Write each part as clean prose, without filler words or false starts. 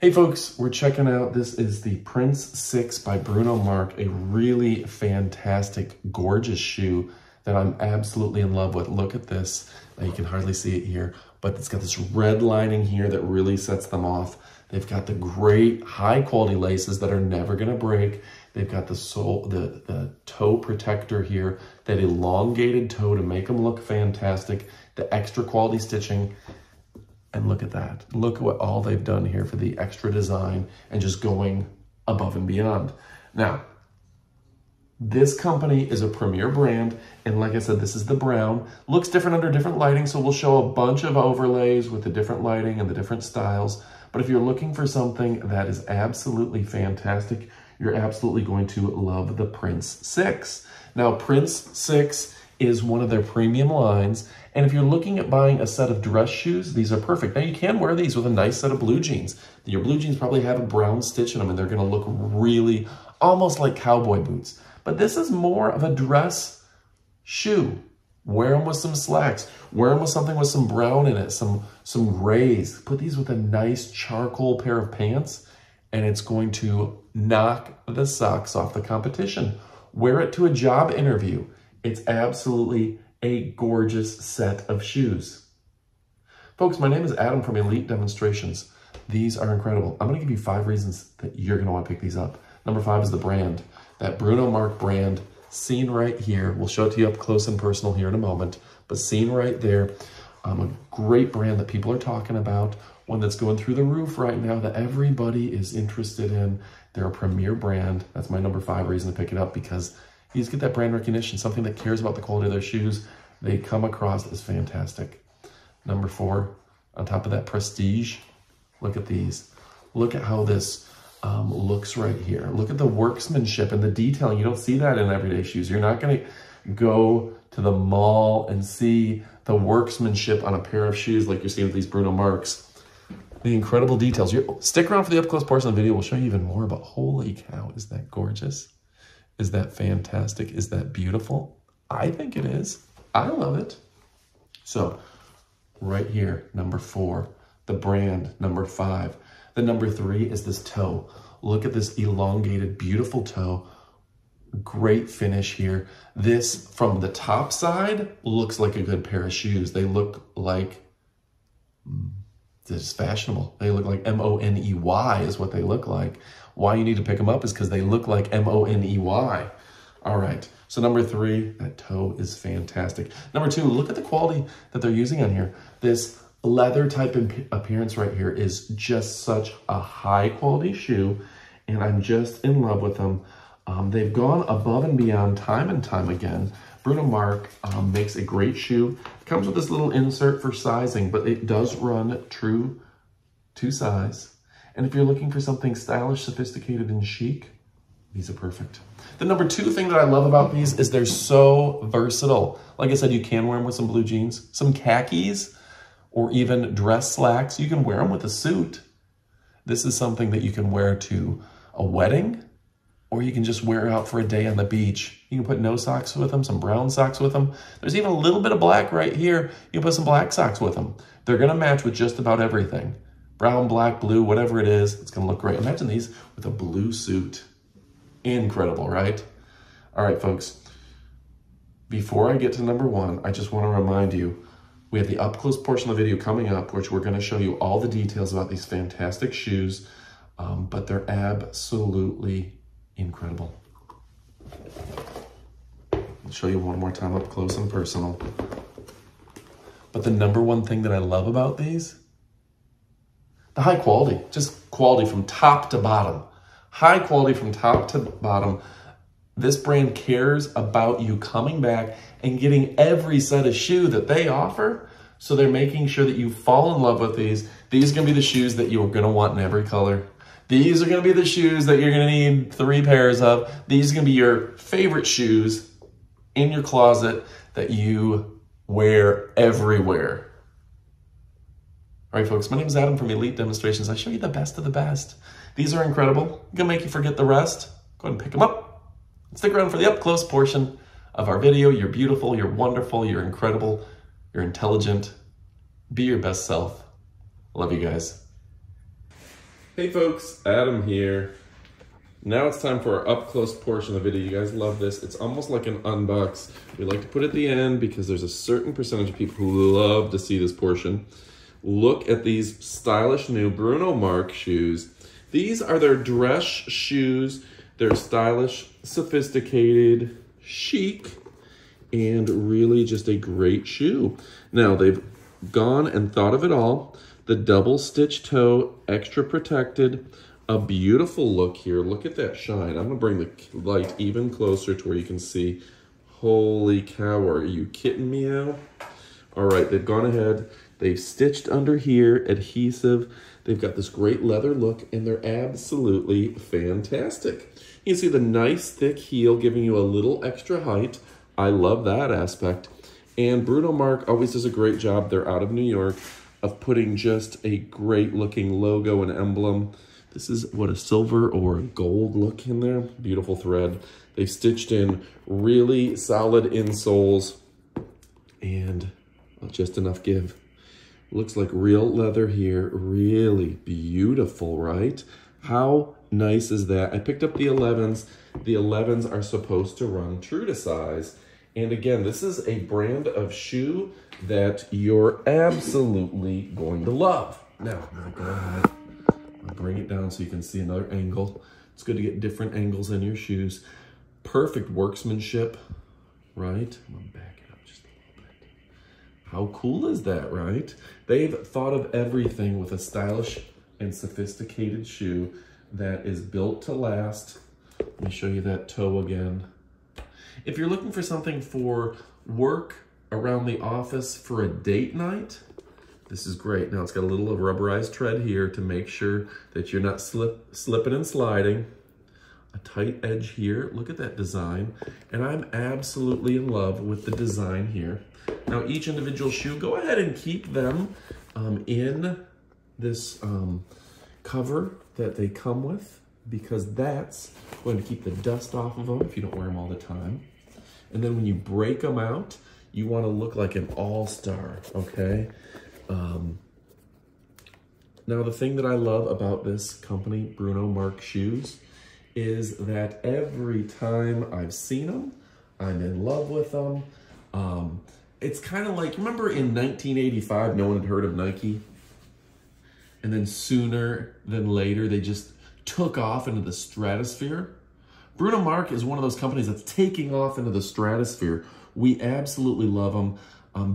Hey folks, we're checking out, this is the Prince 6 by Bruno Marc, a really fantastic, gorgeous shoe that I'm absolutely in love with. Look at this. Now you can hardly see it here, but it's got this red lining here that really sets them off. They've got the great high quality laces that are never gonna break. They've got the sole, the toe protector here, that elongated toe to make them look fantastic, the extra quality stitching. And look at that. Look at what all they've done here for the extra design and just going above and beyond. Now, this company is a premier brand. And like I said, this is the brown. Looks different under different lighting. So we'll show a bunch of overlays with the different lighting and the different styles. But if you're looking for something that is absolutely fantastic, you're absolutely going to love the Prince 6. Now, Prince 6 is one of their premium lines. And if you're looking at buying a set of dress shoes, these are perfect. Now you can wear these with a nice set of blue jeans. Your blue jeans probably have a brown stitch in them and they're gonna look really almost like cowboy boots. But this is more of a dress shoe. Wear them with some slacks. Wear them with something with some brown in it, some grays. Put these with a nice charcoal pair of pants and it's going to knock the socks off the competition. Wear it to a job interview. It's absolutely a gorgeous set of shoes. Folks, my name is Adam from Elite Demonstrations. These are incredible. I'm gonna give you 5 reasons that you're gonna wanna pick these up. Number 5 is the brand. That Bruno Marc brand, seen right here. We'll show it to you up close and personal here in a moment, but seen right there. A great brand that people are talking about, one that's going through the roof right now that everybody is interested in. They're a premier brand. That's my number 5 reason to pick it up, because you just get that brand recognition, something that cares about the quality of their shoes. They come across as fantastic. Number 4, on top of that prestige, look at these. Look at how this looks right here. Look at the workmanship and the detailing. You don't see that in everyday shoes. You're not gonna go to the mall and see the workmanship on a pair of shoes like you're seeing with these Bruno Marcs. The incredible details. Stick around for the up close portion of the video. We'll show you even more, but holy cow, is that gorgeous? Is that fantastic? Is that beautiful? I think it is. I love it. So right here, number 4, the brand. Number 5, the number 3 is this toe. Look at this elongated, beautiful toe. Great finish here. This from the top side looks like a good pair of shoes. They look like it's fashionable. They look like M-O-N-E-Y is what they look like. Why you need to pick them up is because they look like M-O-N-E-Y. All right, so number 3, that toe is fantastic. Number 2, look at the quality that they're using on here. This leather type appearance right here is just such a high quality shoe, and I'm just in love with them. They've gone above and beyond time and time again. Bruno Marc makes a great shoe. It comes with this little insert for sizing, but it does run true to size. And if you're looking for something stylish, sophisticated, and chic, these are perfect. The number 2 thing that I love about these is they're so versatile. Like I said, you can wear them with some blue jeans, some khakis, or even dress slacks. You can wear them with a suit. This is something that you can wear to a wedding, or you can just wear it out for a day on the beach. You can put no socks with them, some brown socks with them. There's even a little bit of black right here. You can put some black socks with them. They're gonna match with just about everything. Brown, black, blue, whatever it is, it's gonna look great. Imagine these with a blue suit. Incredible, right? All right, folks, before I get to number 1, I just wanna remind you, we have the up close portion of the video coming up, which we're gonna show you all the details about these fantastic shoes, but they're absolutely incredible. I'll show you one more time up close and personal. But the number 1 thing that I love about these, the high quality, just quality from top to bottom. High quality from top to bottom. This brand cares about you coming back and getting every set of shoe that they offer. So they're making sure that you fall in love with these. These are gonna be the shoes that you're gonna want in every color. These are gonna be the shoes that you're gonna need 3 pairs of. These are gonna be your favorite shoes in your closet that you wear everywhere. All right, folks, my name is Adam from Elite Demonstrations. I show you the best of the best. These are incredible. I'm gonna make you forget the rest. Go ahead and pick them up. Stick around for the up close portion of our video. You're beautiful, you're wonderful, you're incredible, you're intelligent. Be your best self. Love you guys. Hey folks, Adam here. Now it's time for our up-close portion of the video. You guys love this. It's almost like an unbox. We like to put it at the end because there's a certain percentage of people who love to see this portion. Look at these stylish new Bruno Marc shoes. These are their dress shoes. They're stylish, sophisticated, chic, and really just a great shoe. Now they've gone and thought of it all. The double stitch toe, extra protected, a beautiful look here. Look at that shine. I'm gonna bring the light even closer to where you can see. Holy cow, are you kidding me out? All right, they've gone ahead. They've stitched under here, adhesive. They've got this great leather look and they're absolutely fantastic. You can see the nice thick heel giving you a little extra height. I love that aspect. And Bruno Marc always does a great job. They're out of New York. Of putting just a great looking logo and emblem. This is what a silver or a gold look in there. Beautiful thread. They've stitched in really solid insoles and just enough give. Looks like real leather here. Really beautiful, right? How nice is that? I picked up the 11s. The 11s are supposed to run true to size. And again, this is a brand of shoe that you're absolutely going to love. Now, I'm going to go ahead and bring it down so you can see another angle. It's good to get different angles in your shoes. Perfect workmanship, right? I'm going to back it up just a little bit. How cool is that, right? They've thought of everything with a stylish and sophisticated shoe that is built to last. Let me show you that toe again. If you're looking for something for work, around the office, for a date night, this is great. Now it's got a little rubberized tread here to make sure that you're not slipping and sliding. A tight edge here. Look at that design. And I'm absolutely in love with the design here. Now each individual shoe, go ahead and keep them in this cover that they come with, because that's going to keep the dust off of them if you don't wear them all the time. And then when you break them out, you want to look like an all-star, okay? Now, the thing that I love about this company, Bruno Marc Shoes, is that every time I've seen them, I'm in love with them. It's kind of like, remember in 1985, no one had heard of Nike? And then sooner than later, they just took off into the stratosphere. Bruno Marc is one of those companies that's taking off into the stratosphere. We absolutely love them.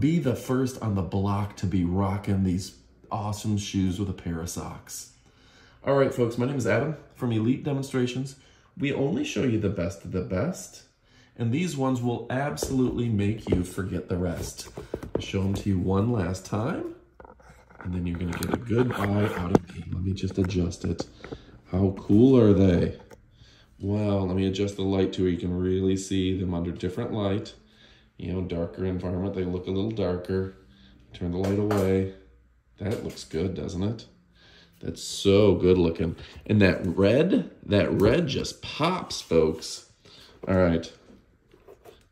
Be the first on the block to be rocking these awesome shoes with a pair of socks. All right, folks, my name is Adam from Elite Demonstrations. We only show you the best of the best, and these ones will absolutely make you forget the rest. I'll show them to you one last time, and then you're gonna get a good eye out of me. Let me just adjust it. How cool are they? Wow, let me adjust the light to where you can really see them under different light. You know, darker environment, they look a little darker. Turn the light away. That looks good, doesn't it? That's so good looking. And that red just pops, folks. All right, I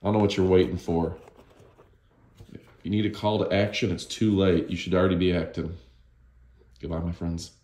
don't know what you're waiting for. If you need a call to action, it's too late. You should already be acting. Goodbye, my friends.